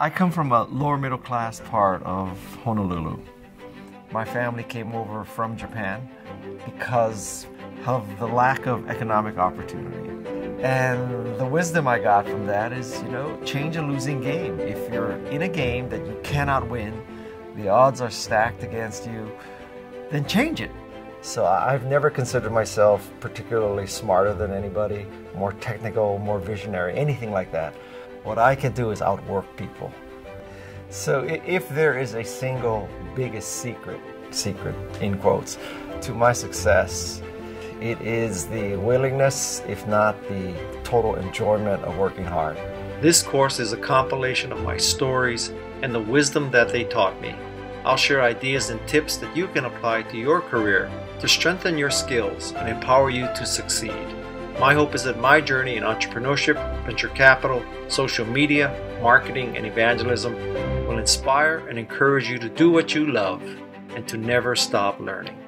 I come from a lower middle class part of Honolulu. My family came over from Japan because of the lack of economic opportunity. And the wisdom I got from that is, you know, change a losing game. If you're in a game that you cannot win, the odds are stacked against you, then change it. So I've never considered myself particularly smarter than anybody, more technical, more visionary, anything like that. What I can do is outwork people. So if there is a single biggest secret in quotes, to my success, it is the willingness, if not the total enjoyment of working hard. This course is a compilation of my stories and the wisdom that they taught me. I'll share ideas and tips that you can apply to your career to strengthen your skills and empower you to succeed. My hope is that my journey in entrepreneurship, venture capital, social media, marketing, and evangelism will inspire and encourage you to do what you love and to never stop learning.